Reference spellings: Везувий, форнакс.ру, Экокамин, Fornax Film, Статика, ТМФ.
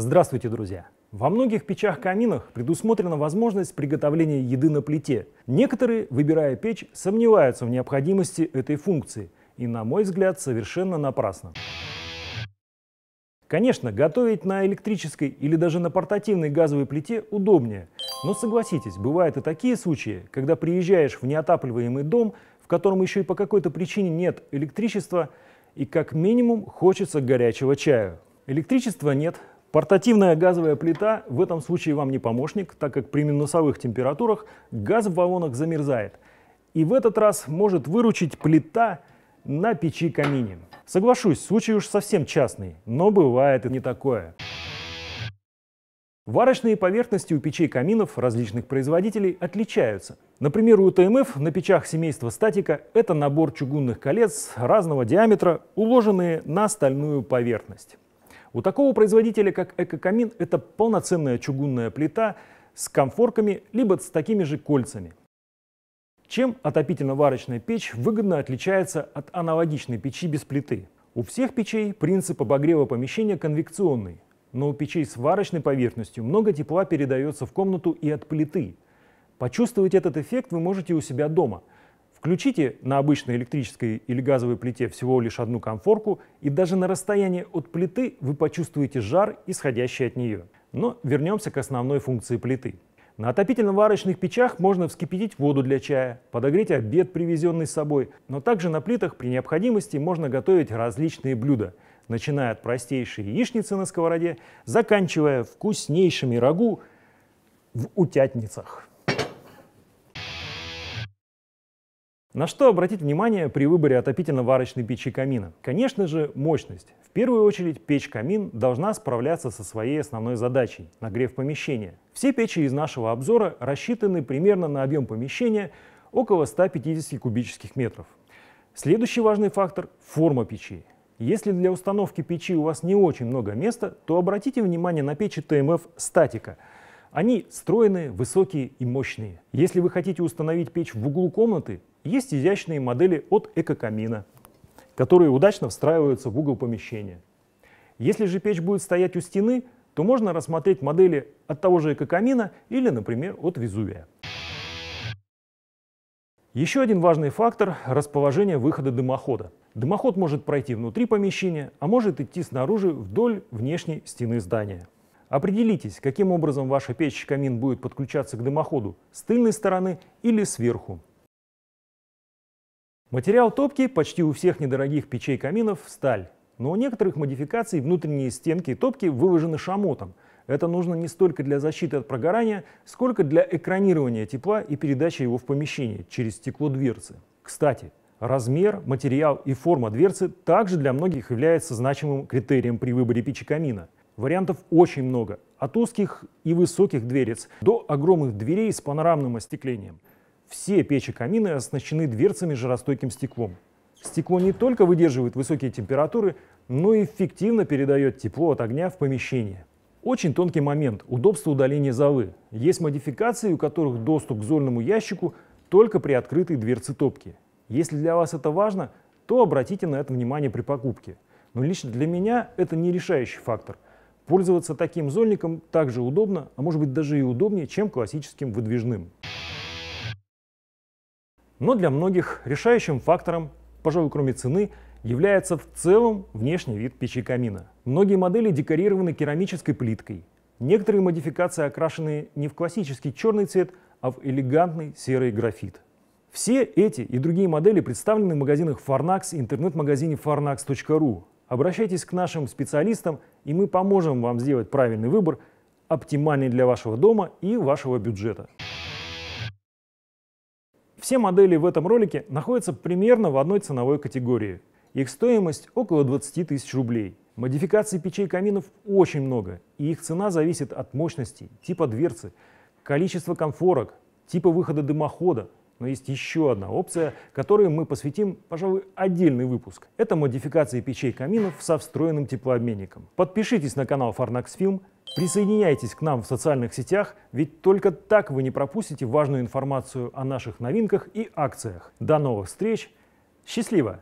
Здравствуйте, друзья! Во многих печах-каминах предусмотрена возможность приготовления еды на плите. Некоторые, выбирая печь, сомневаются в необходимости этой функции. И, на мой взгляд, совершенно напрасно. Конечно, готовить на электрической или даже на портативной газовой плите удобнее. Но согласитесь, бывают и такие случаи, когда приезжаешь в неотапливаемый дом, в котором еще и по какой-то причине нет электричества, и как минимум хочется горячего чаю. Электричества нет. Портативная газовая плита в этом случае вам не помощник, так как при минусовых температурах газ в баллонах замерзает. И в этот раз может выручить плита на печи-камине. Соглашусь, случай уж совсем частный, но бывает и не такое. Варочные поверхности у печей-каминов различных производителей отличаются. Например, у ТМФ на печах семейства Статика это набор чугунных колец разного диаметра, уложенные на стальную поверхность. У такого производителя, как Экокамин, это полноценная чугунная плита с комфорками либо с такими же кольцами. Чем отопительно-варочная печь выгодно отличается от аналогичной печи без плиты? У всех печей принцип обогрева помещения конвекционный, но у печей с варочной поверхностью много тепла передается в комнату и от плиты. Почувствовать этот эффект вы можете у себя дома. Включите на обычной электрической или газовой плите всего лишь одну конфорку, и даже на расстоянии от плиты вы почувствуете жар, исходящий от нее. Но вернемся к основной функции плиты. На отопительно-варочных печах можно вскипятить воду для чая, подогреть обед, привезенный с собой, но также на плитах при необходимости можно готовить различные блюда, начиная от простейшей яичницы на сковороде, заканчивая вкуснейшими рагу в утятницах. На что обратить внимание при выборе отопительно-варочной печи-камина? Конечно же, мощность. В первую очередь печь-камин должна справляться со своей основной задачей – нагрев помещения. Все печи из нашего обзора рассчитаны примерно на объем помещения около 150 кубических метров. Следующий важный фактор – форма печи. Если для установки печи у вас не очень много места, то обратите внимание на печи ТМФ «Статика». Они стройные, высокие и мощные. Если вы хотите установить печь в углу комнаты, есть изящные модели от Экокамина, которые удачно встраиваются в угол помещения. Если же печь будет стоять у стены, то можно рассмотреть модели от того же Экокамина или, например, от Везувия. Еще один важный фактор – расположение выхода дымохода. Дымоход может пройти внутри помещения, а может идти снаружи вдоль внешней стены здания. Определитесь, каким образом ваша печь-камин будет подключаться к дымоходу – с тыльной стороны или сверху. Материал топки почти у всех недорогих печей-каминов – сталь, но у некоторых модификаций внутренние стенки топки выложены шамотом. Это нужно не столько для защиты от прогорания, сколько для экранирования тепла и передачи его в помещение через стекло дверцы. Кстати, размер, материал и форма дверцы также для многих является значимым критерием при выборе печи-камина. Вариантов очень много – от узких и высоких дверец до огромных дверей с панорамным остеклением. Все печи-камины оснащены дверцами с жаростойким стеклом. Стекло не только выдерживает высокие температуры, но и эффективно передает тепло от огня в помещение. Очень тонкий момент – удобство удаления золы. Есть модификации, у которых доступ к зольному ящику только при открытой дверце топки. Если для вас это важно, то обратите на это внимание при покупке. Но лично для меня это не решающий фактор. Пользоваться таким зольником также удобно, а может быть даже и удобнее, чем классическим выдвижным. Но для многих решающим фактором, пожалуй, кроме цены, является в целом внешний вид печи-камина. Многие модели декорированы керамической плиткой. Некоторые модификации окрашены не в классический черный цвет, а в элегантный серый графит. Все эти и другие модели представлены в магазинах Fornax и интернет-магазине форнакс.ру. Обращайтесь к нашим специалистам, и мы поможем вам сделать правильный выбор, оптимальный для вашего дома и вашего бюджета. Все модели в этом ролике находятся примерно в одной ценовой категории. Их стоимость около 20 тысяч рублей. Модификаций печей-каминов очень много, и их цена зависит от мощности, типа дверцы, количества конфорок, типа выхода дымохода. Но есть еще одна опция, которой мы посвятим, пожалуй, отдельный выпуск. Это модификации печей-каминов со встроенным теплообменником. Подпишитесь на канал Fornax Film, присоединяйтесь к нам в социальных сетях, ведь только так вы не пропустите важную информацию о наших новинках и акциях. До новых встреч! Счастливо!